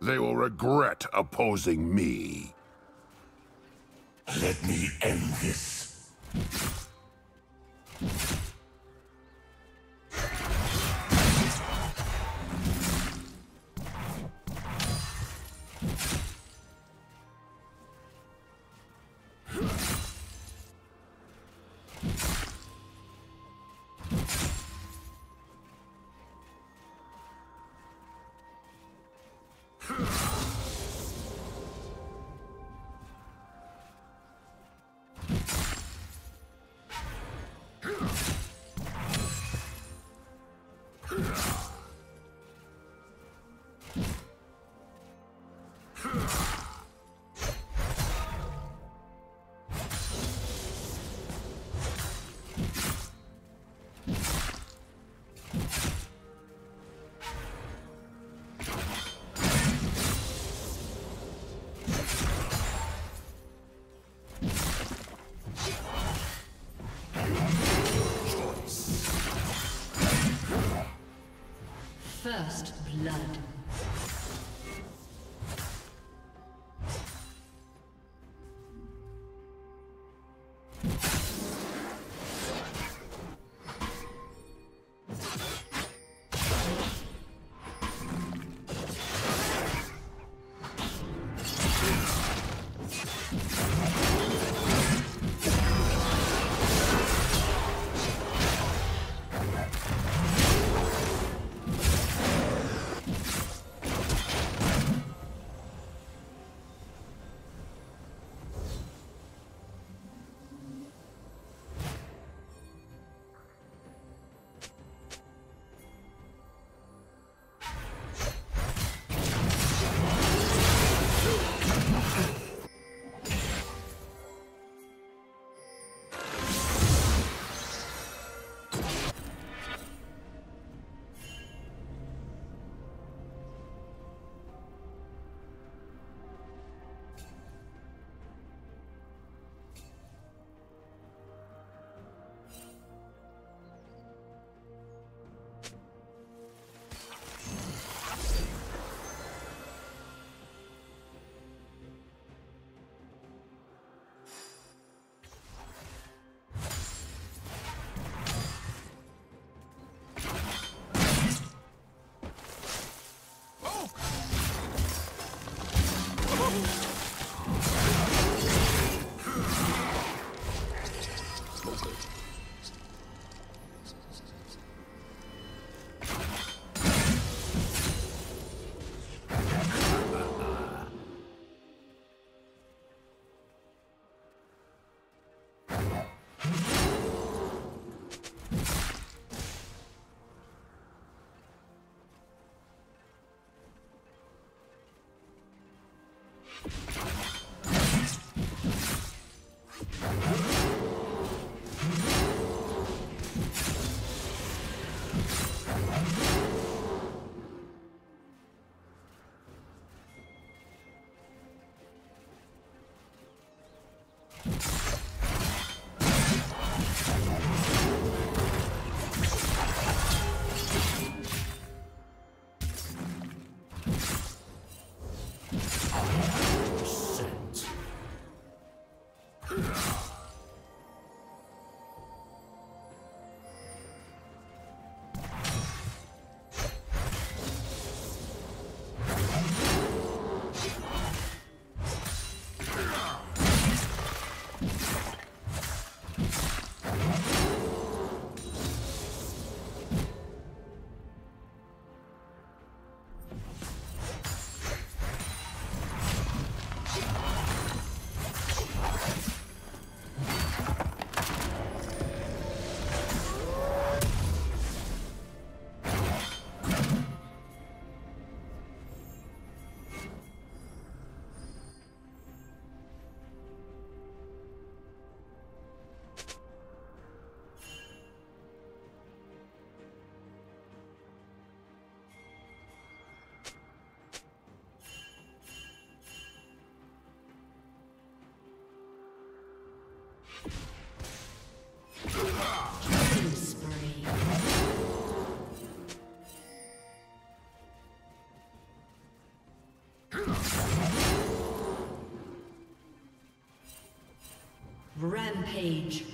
They will regret opposing me. Let me end this. First blood. Rampage.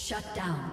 Shut down.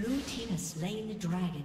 Blue team has slain the dragon.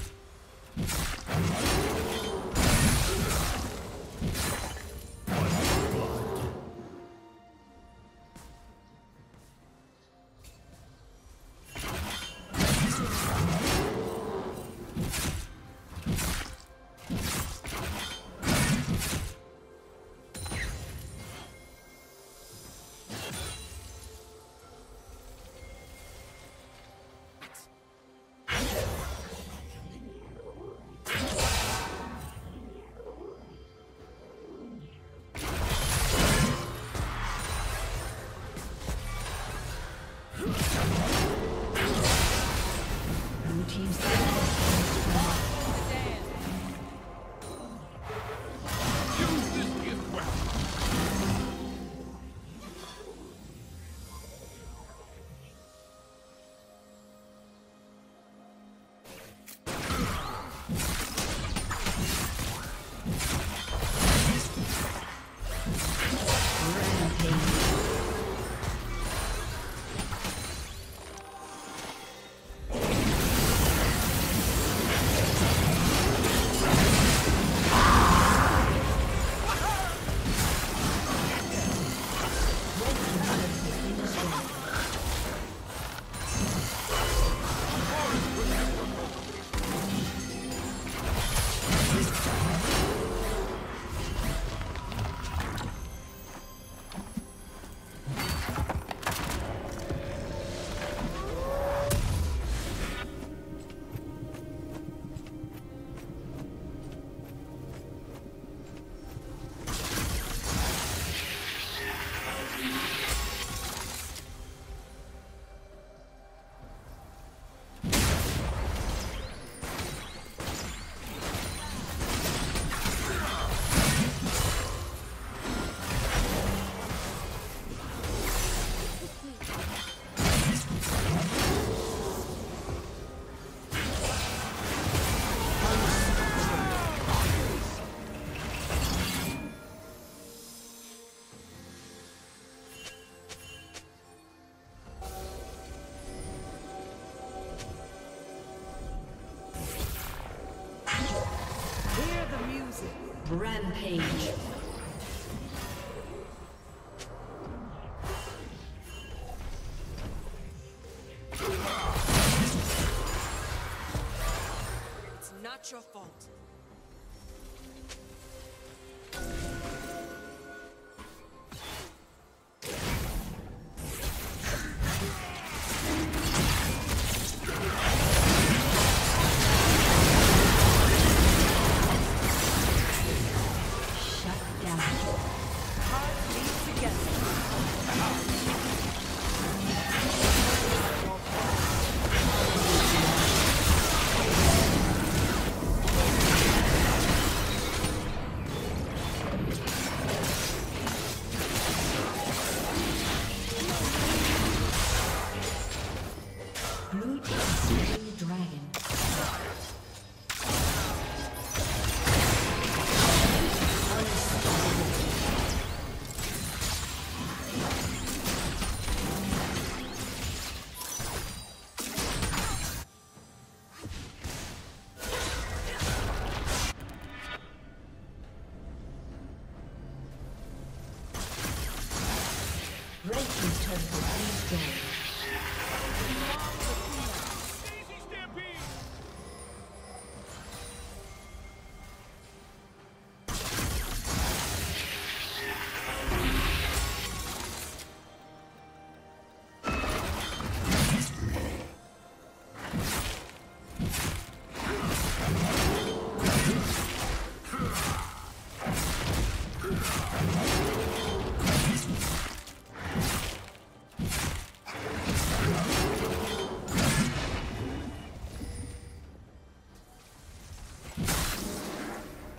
Rampage. It's not your fault.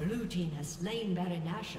Blue team has slain Baron Nashor.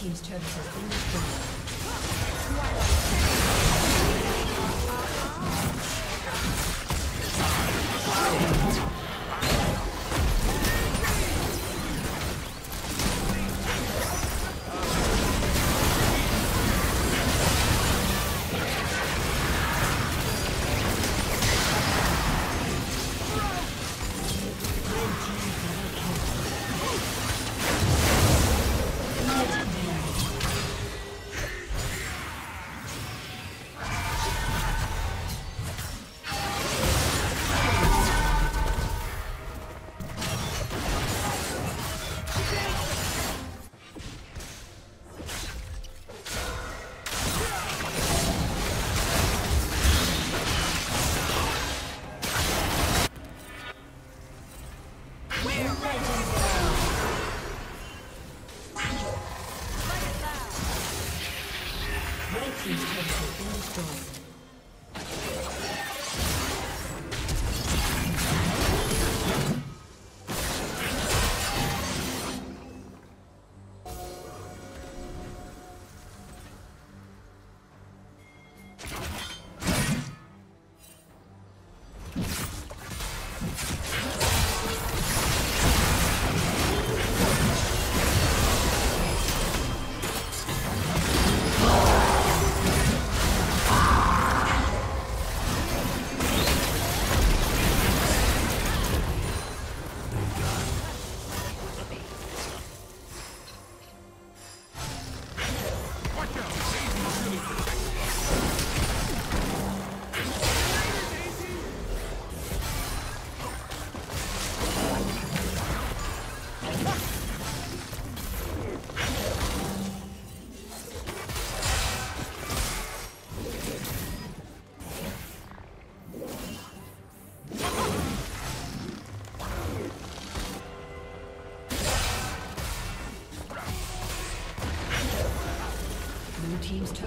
Team's turret has been destroyed.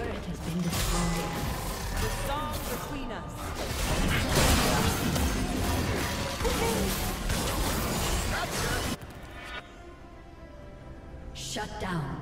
turret has been destroyed. The stars between us. Shut down.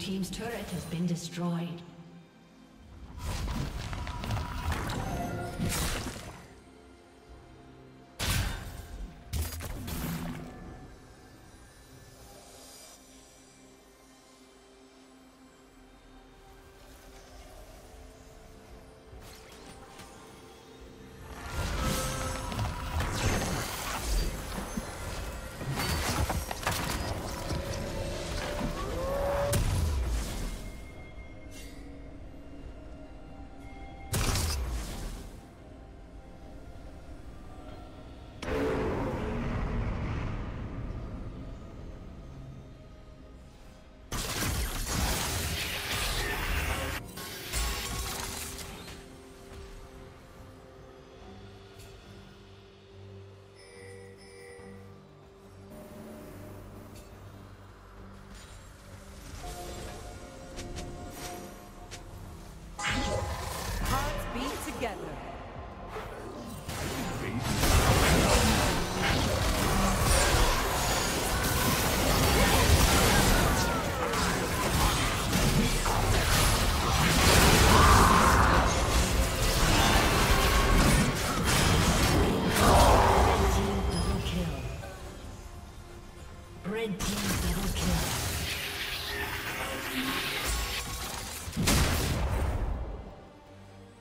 team's turret has been destroyed.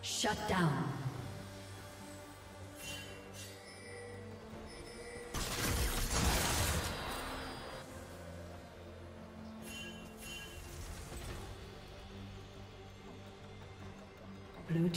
Shut down. Blue